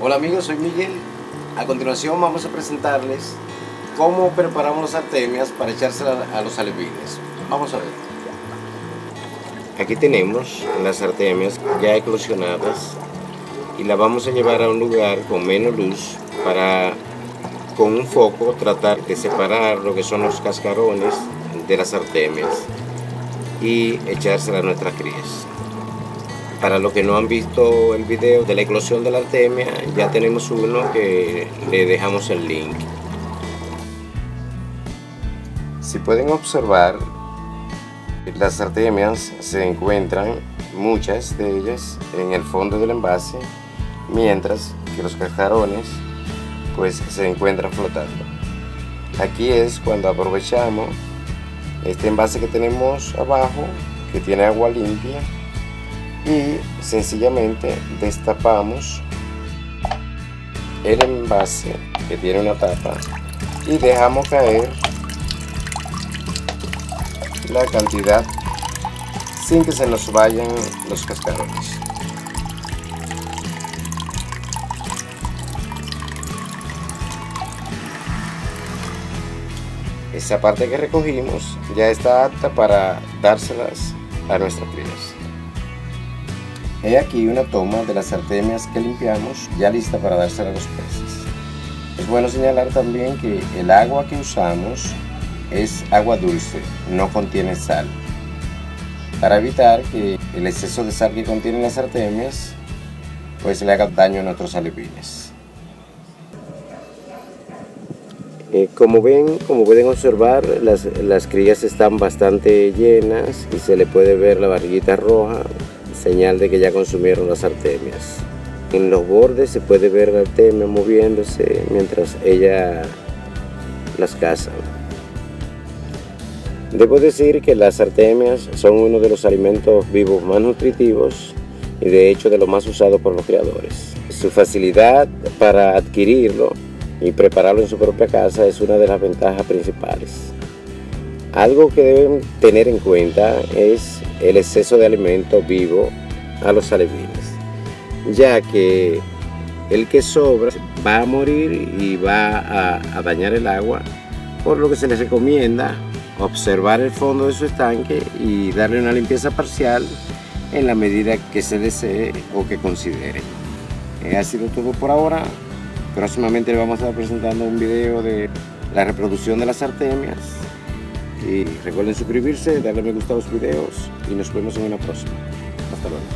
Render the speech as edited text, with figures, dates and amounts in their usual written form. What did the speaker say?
Hola amigos, soy Miguel. A continuación vamos a presentarles cómo preparamos las artemias para echárselas a los alevines. Vamos a ver. Aquí tenemos las artemias ya eclosionadas y las vamos a llevar a un lugar con menos luz para con un foco tratar de separar lo que son los cascarones de las artemias y echárselas a nuestras crías. Para los que no han visto el video de la eclosión de la artemia, ya tenemos uno que le dejamos el link. Si pueden observar, las artemias se encuentran, muchas de ellas, en el fondo del envase, mientras que los cascarones pues se encuentran flotando. Aquí es cuando aprovechamos este envase que tenemos abajo, que tiene agua limpia, y sencillamente destapamos el envase que tiene una tapa y dejamos caer la cantidad sin que se nos vayan los cascarones. Esa parte que recogimos ya está apta para dárselas a nuestras crías. He aquí una toma de las artemias que limpiamos, ya lista para dársela a los peces. Es bueno señalar también que el agua que usamos es agua dulce, no contiene sal, para evitar que el exceso de sal que contienen las artemias pues le haga daño a nuestros alevines. Como pueden observar, las crías están bastante llenas y se le puede ver la barriguita roja, señal de que ya consumieron las artemias. En los bordes se puede ver la artemia moviéndose mientras ella las caza. Debo decir que las artemias son uno de los alimentos vivos más nutritivos y de hecho de los más usados por los criadores. Su facilidad para adquirirlo y prepararlo en su propia casa es una de las ventajas principales. Algo que deben tener en cuenta es el exceso de alimento vivo a los alevines, ya que el que sobra va a morir y va a dañar el agua, por lo que se les recomienda observar el fondo de su estanque y darle una limpieza parcial en la medida que se desee o que considere. Ha sido todo por ahora. Próximamente le vamos a estar presentando un video de la reproducción de las artemias. Y recuerden suscribirse, darle me gusta a los videos y nos vemos en una próxima. Hasta luego.